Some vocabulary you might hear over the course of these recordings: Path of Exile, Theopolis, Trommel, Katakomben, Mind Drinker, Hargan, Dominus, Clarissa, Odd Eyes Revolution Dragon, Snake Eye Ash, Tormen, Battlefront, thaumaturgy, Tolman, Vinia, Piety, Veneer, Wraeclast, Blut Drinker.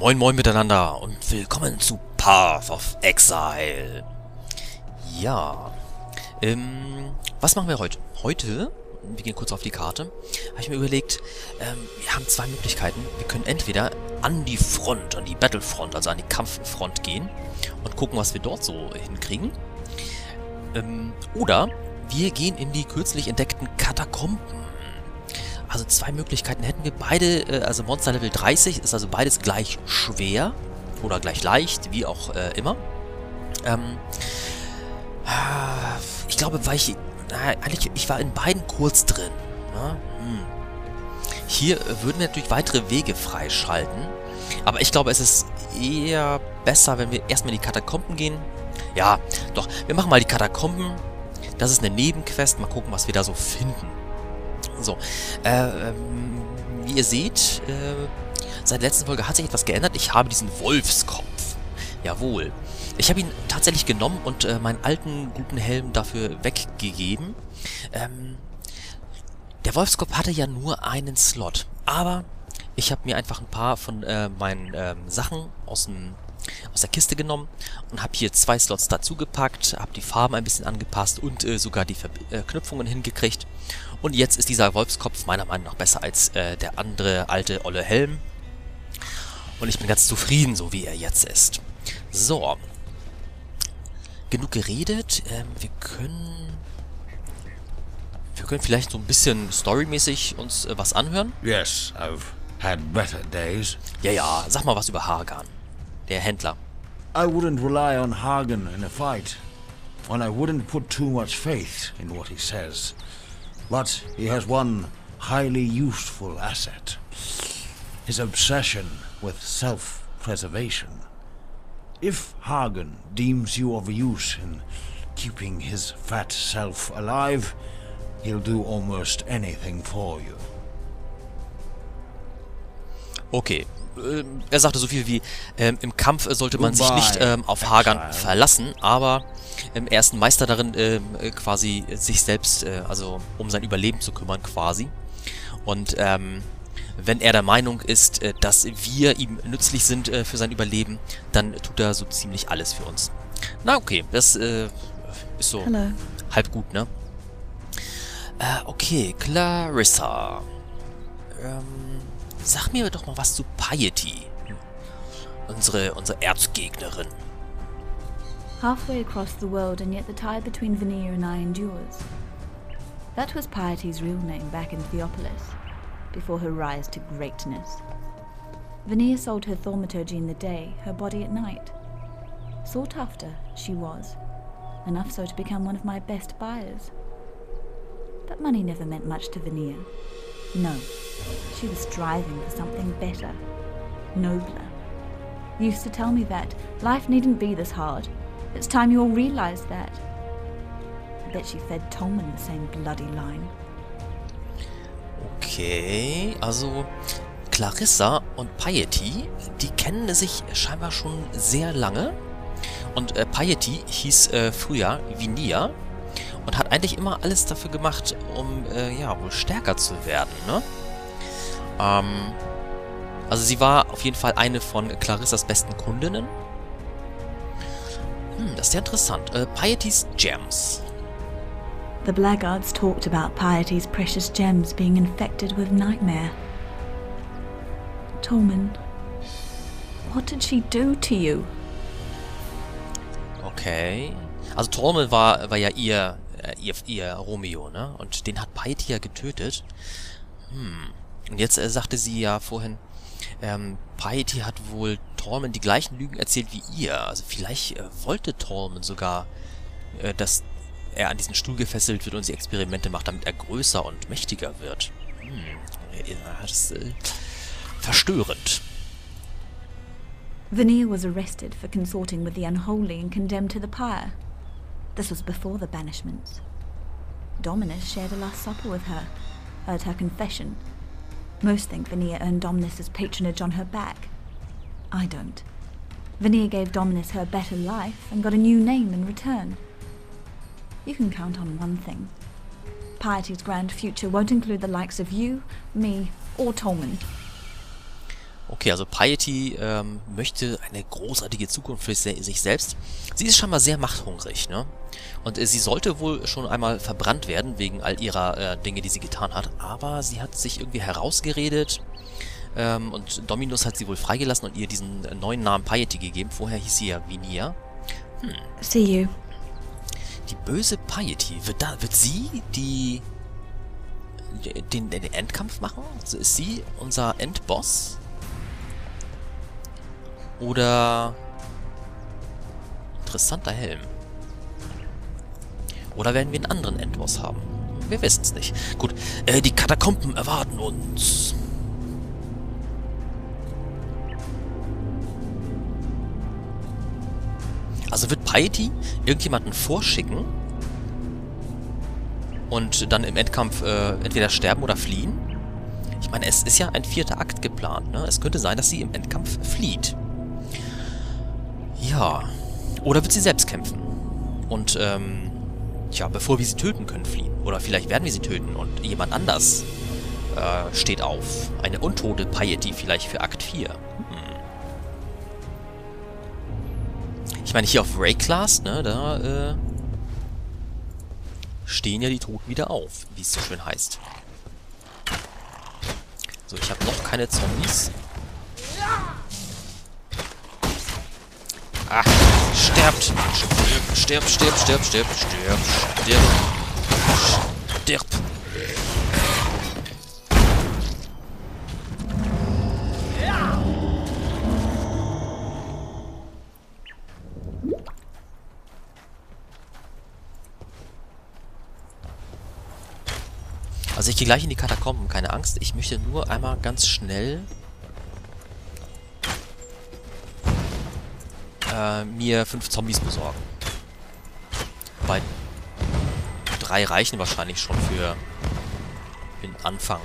Moin moin miteinander und willkommen zu Path of Exile. Ja, was machen wir heute? Heute, wir gehen kurz auf die Karte, habe ich mir überlegt, wir haben zwei Möglichkeiten. Wir können entweder an die Front, an die Battlefront, also an die Kampffront gehen und gucken, was wir dort so hinkriegen. Oder wir gehen in die kürzlich entdeckten Katakomben. Also zwei Möglichkeiten hätten wir beide, also Monster Level 30 ist also beides gleich schwer oder gleich leicht, wie auch immer. Ich glaube, weil ich war in beiden kurz drin. Ne? Hier würden wir natürlich weitere Wege freischalten, aber ich glaube, es ist eher besser, wenn wir erstmal in die Katakomben gehen. Ja, doch, wir machen mal die Katakomben. Das ist eine Nebenquest, mal gucken, was wir da so finden. So, wie ihr seht, seit der letzten Folge hat sich etwas geändert. Ich habe diesen Wolfskopf. Jawohl. Ich habe ihn tatsächlich genommen und meinen alten, guten Helm dafür weggegeben. Der Wolfskopf hatte ja nur einen Slot. Aber ich habe mir einfach ein paar von meinen Sachen aus der Kiste genommen und habe hier zwei Slots dazu gepackt, habe die Farben ein bisschen angepasst und sogar die Verknüpfungen hingekriegt. Und jetzt ist dieser Wolfskopf meiner Meinung nach besser als der andere alte olle Helm. Und ich bin ganz zufrieden, so wie er jetzt ist. So. Genug geredet. Wir können vielleicht so ein bisschen storymäßig uns was anhören. Yes, I've had better days. Ja, ja, sag mal was über Hargan. Der Händler. I wouldn't rely on Hargan in a fight, and I wouldn't put too much faith in what he says. But he has one highly useful asset: his obsession with self-preservation. If Hargan deems you of use in keeping his fat self alive, he'll do almost anything for you. Okay. Er sagte so viel wie, im Kampf sollte man sich nicht auf Hargan verlassen, aber er ist ein Meister darin, quasi sich selbst, also um sein Überleben zu kümmern quasi. Und wenn er der Meinung ist, dass wir ihm nützlich sind für sein Überleben, dann tut er so ziemlich alles für uns. Na okay, das ist so halb gut, ne? Okay, Clarissa. Sag mir doch mal was zu Piety, unsere Erzgegnerin. Halfway across the world, and yet the tie between Veneer and I endures. That was Piety's real name back in Theopolis, before her rise to greatness. Veneer sold her thaumaturgy in the day, her body at night. Sought after, she was, enough so to become one of my best buyers. But money never meant much to Veneer. No, she was striving for something better, nobler. You used to tell me that life needn't be this hard. It's time you all realized that. I bet she fed Tolman the same bloody line. Okay, also Clarissa und Piety, die kennen sich scheinbar schon sehr lange. Und Piety hieß früher Vinia. Und hat eigentlich immer alles dafür gemacht, um, ja, wohl stärker zu werden, ne? Also sie war auf jeden Fall eine von Clarissas besten Kundinnen. Das ist ja interessant. Piety's Gems. The blackguards talked about Piety's precious gems being infected with nightmare. Tormen, what did she do to you? Okay. Also Trommel war ja ihr Romeo, ne? Und den hat Piety ja getötet. Und jetzt sagte sie ja vorhin, Piety hat wohl Tormen die gleichen Lügen erzählt wie ihr. Also vielleicht wollte Tormen sogar, dass er an diesen Stuhl gefesselt wird und sie Experimente macht, damit er größer und mächtiger wird. Das ist verstörend. Veneer was arrested for consorting with the unholy and condemned to the pyre. This was before the banishments. Dominus shared a last supper with her, heard her confession. Most think Veneer earned Dominus's patronage on her back. I don't. Veneer gave Dominus her better life and got a new name in return. You can count on one thing. Piety's grand future won't include the likes of you, me, or Tolman. Okay, also Piety möchte eine großartige Zukunft für sich selbst. Sie ist scheinbar sehr machthungrig, ne? Und sie sollte wohl schon einmal verbrannt werden, wegen all ihrer Dinge, die sie getan hat. Aber sie hat sich irgendwie herausgeredet und Dominus hat sie wohl freigelassen und ihr diesen neuen Namen Piety gegeben. Vorher hieß sie ja Vinia. Hm. See you. Die böse Piety, wird sie den Endkampf machen? Ist sie unser Endboss? Oder... interessanter Helm. Oder werden wir einen anderen Endboss haben? Wir wissen es nicht. Gut, die Katakomben erwarten uns. Also wird Piety irgendjemanden vorschicken und dann im Endkampf entweder sterben oder fliehen? Ich meine, es ist ja ein 4. Akt geplant, ne? Es könnte sein, dass sie im Endkampf flieht. Ja. Oder wird sie selbst kämpfen? Und, tja, bevor wir sie töten können, fliehen. Oder vielleicht werden wir sie töten und jemand anders steht auf. Eine untote Piety vielleicht für Akt 4. Hm. Ich meine, hier auf Wraeclast, ne, da stehen ja die Toten wieder auf, wie es so schön heißt. So, ich habe noch keine Zombies. Ach, stirbt! Stirb, stirb, stirb, stirb, stirb, stirb, stirb. Also ich gehe gleich in die Katakomben, keine Angst. Ich möchte nur einmal ganz schnell mir 5 Zombies besorgen. Bei 3 reichen wahrscheinlich schon für den Anfang.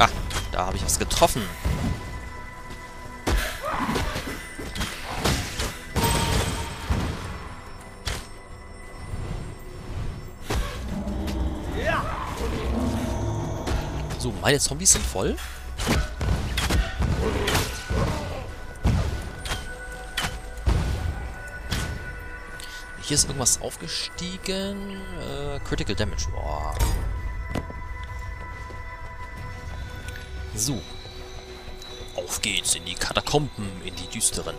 Ah, da habe ich was getroffen. So, meine Zombies sind voll. Hier ist irgendwas aufgestiegen. Critical Damage. Boah. So. Auf geht's in die Katakomben, in die düsteren.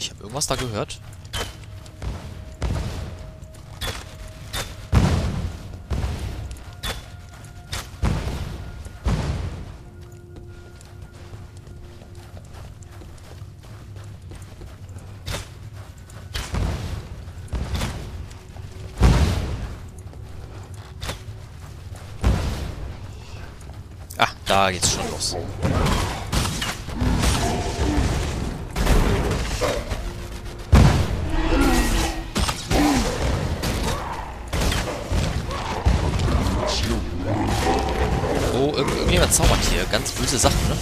Ich habe irgendwas da gehört. Ah, da geht's schon los. Irgendjemand zaubert hier ganz böse Sachen, ne?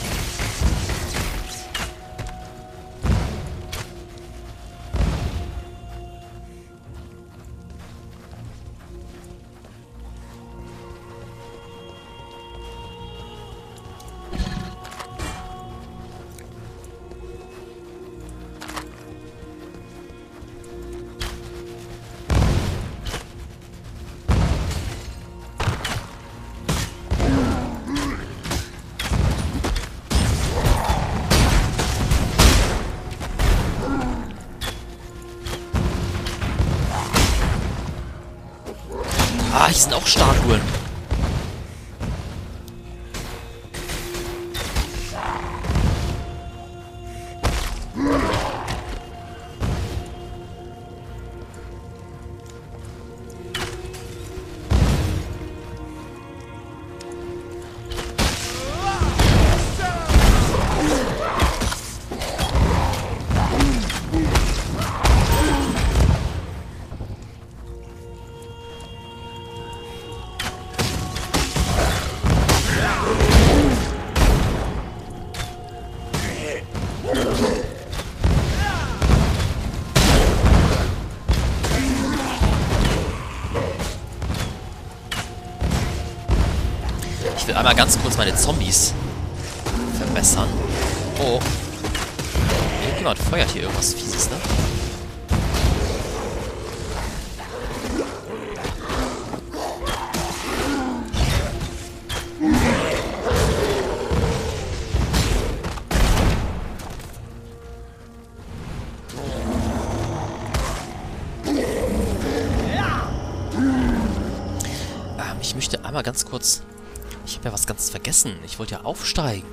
Ah, hier sind auch Statuen. Ich will einmal ganz kurz meine Zombies verbessern. Oh. Irgendjemand feuert hier irgendwas Fieses, ne? Ich möchte einmal ganz kurz... Ich habe ja was ganz vergessen. Ich wollte ja aufsteigen.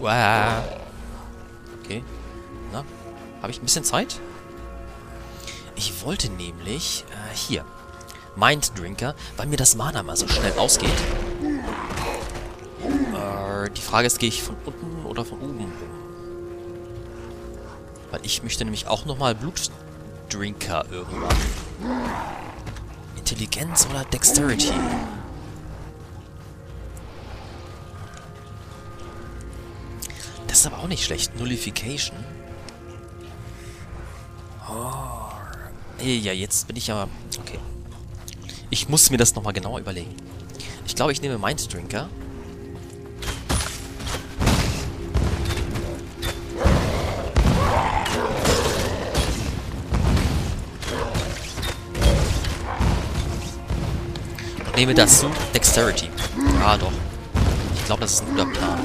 Wow. Okay. Na, habe ich ein bisschen Zeit? Ich wollte nämlich... hier. Mind Drinker, weil mir das Mana mal so schnell ausgeht. Die Frage ist, gehe ich von unten oder von oben rum? Weil ich möchte nämlich auch nochmal Blut Drinker irgendwann. Intelligenz oder Dexterity? Das ist aber auch nicht schlecht. Nullification. Oh. Ja, jetzt bin ich ja... Okay. Ich muss mir das nochmal genau überlegen. Ich glaube, ich nehme Mind Drinker. Nehme dazu Dexterity. Ah, doch. Ich glaube, das ist ein guter Plan.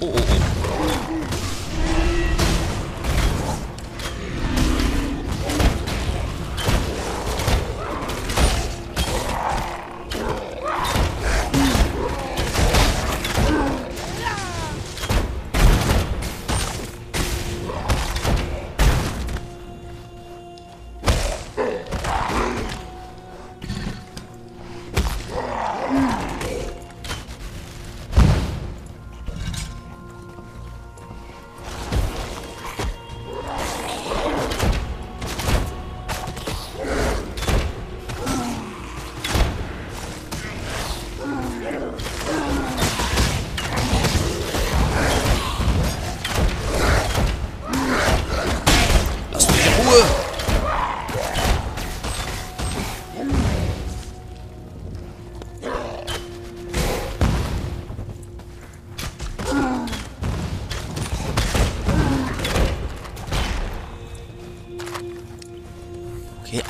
Oh, oh,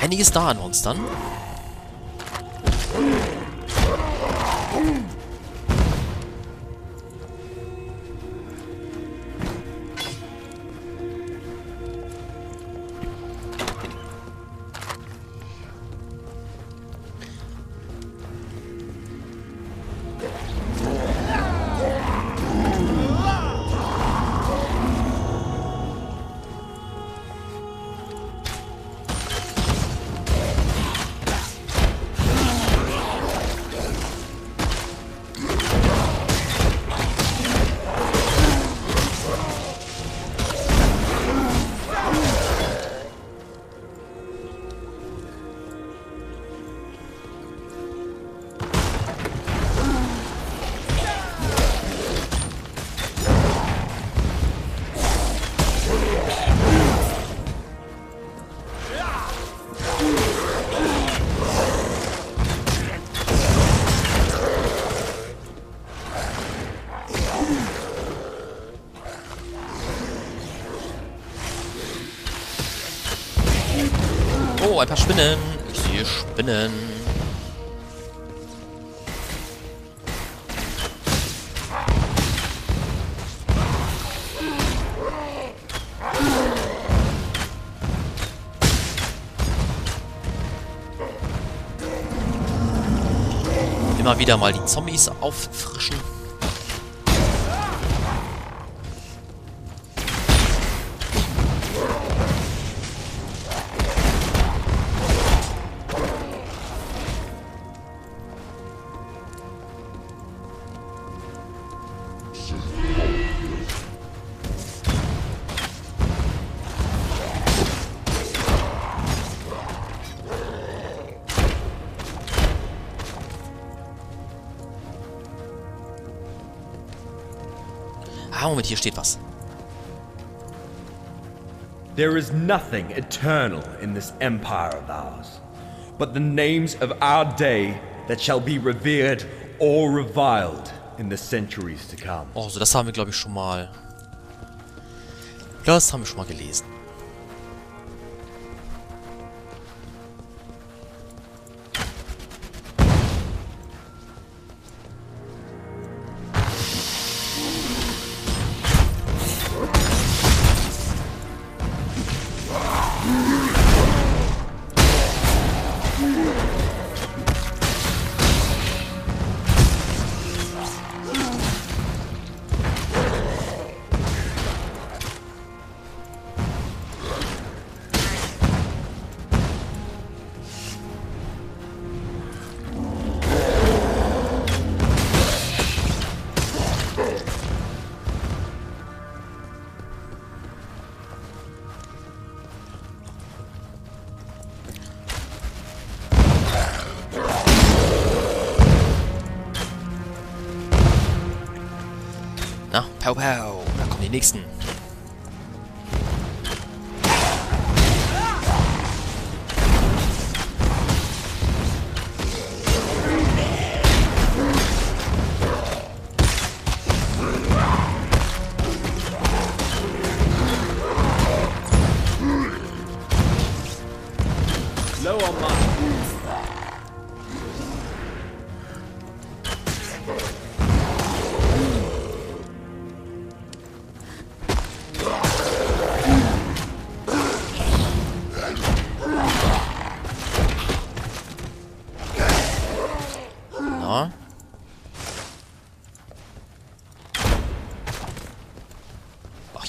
einiges da an uns dann. Oh, ein paar Spinnen. Ich sehe Spinnen. Immer wieder mal die Zombies auffrischen. Moment, hier steht was. There is nothing eternal in this empire of ours, but the names of our day that shall be revered or reviled in the centuries to come. Oh, so das haben wir, glaube ich, schon mal. Das haben wir schon mal gelesen. Na, pow pow, da kommen die nächsten.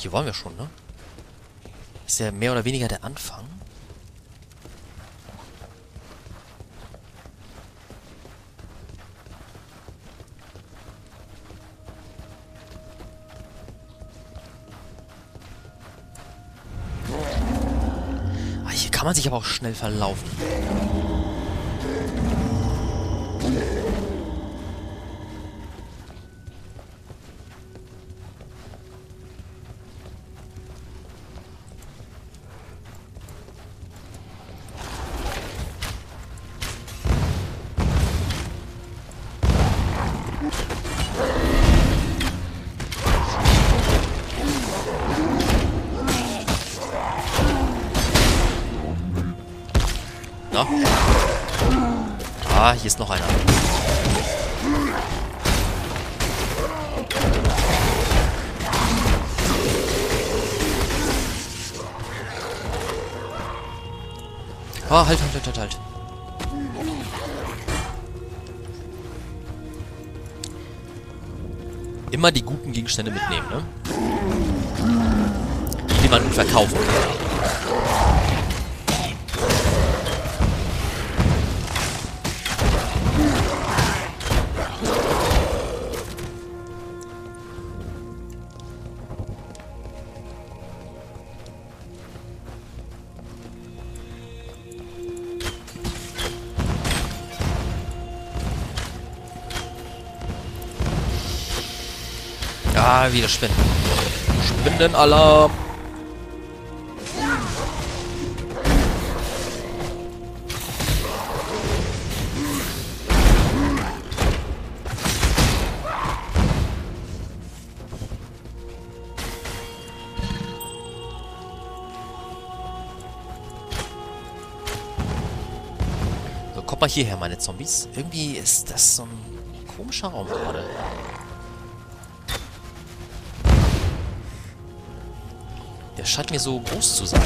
Hier waren wir schon, ne? Ist ja mehr oder weniger der Anfang. Ah, hier kann man sich aber auch schnell verlaufen. Na? Ah, hier ist noch einer. Ah, halt. Immer die guten Gegenstände mitnehmen, ne? Die man gut verkaufen kann. Ah, wieder Spinnen. Spinnenalarm. So, kommt mal hierher, meine Zombies. Irgendwie ist das so ein komischer Raum gerade. Der scheint mir so groß zu sein.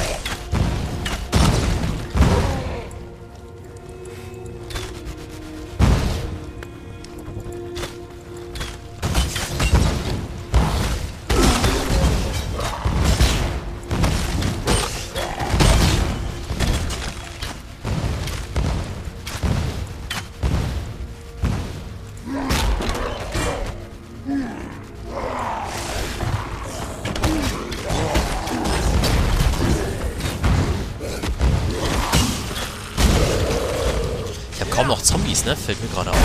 Noch Zombies, ne? Fällt mir gerade auf.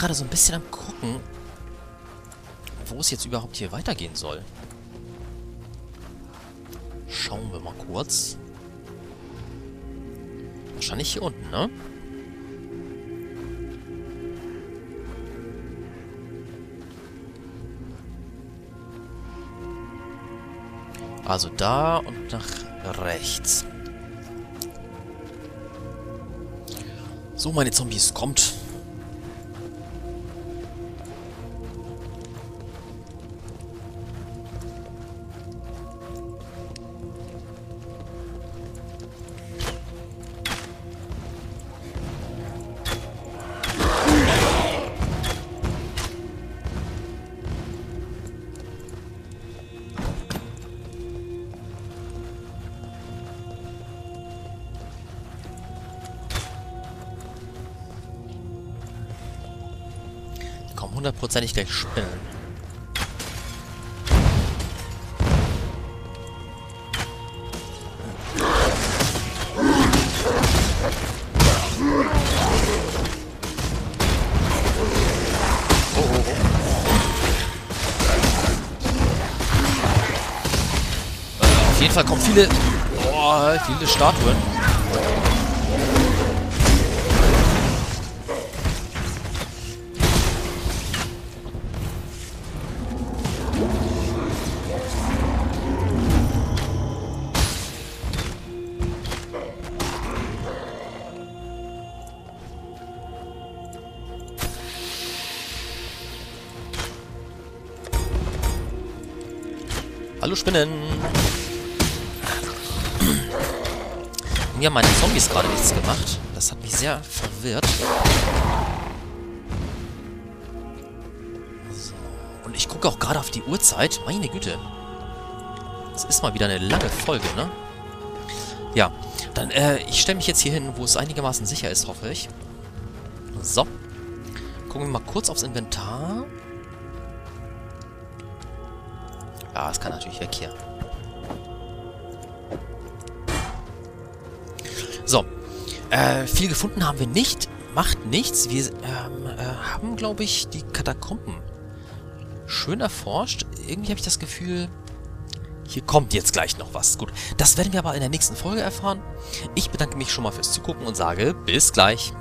gerade so ein bisschen am Gucken, wo es jetzt überhaupt hier weitergehen soll. Schauen wir mal kurz. Wahrscheinlich hier unten, ne? Also da und nach rechts. So, meine Zombies, kommt. Hundertprozentig gleich Spinnen. Auf jeden Fall kommen viele Statuen. Hallo Spinnen! Mir haben meine Zombies gerade nichts gemacht. Das hat mich sehr verwirrt. So. Und ich gucke auch gerade auf die Uhrzeit. Meine Güte. Das ist mal wieder eine lange Folge, ne? Ja, dann ich stelle mich jetzt hier hin, wo es einigermaßen sicher ist, hoffe ich. So. Gucken wir mal kurz aufs Inventar. Ah, es kann natürlich weg hier. So. Viel gefunden haben wir nicht. Macht nichts. Wir haben, glaube ich, die Katakomben schön erforscht. Irgendwie habe ich das Gefühl, hier kommt jetzt gleich noch was. Gut, das werden wir aber in der nächsten Folge erfahren. Ich bedanke mich schon mal fürs Zugucken und sage bis gleich.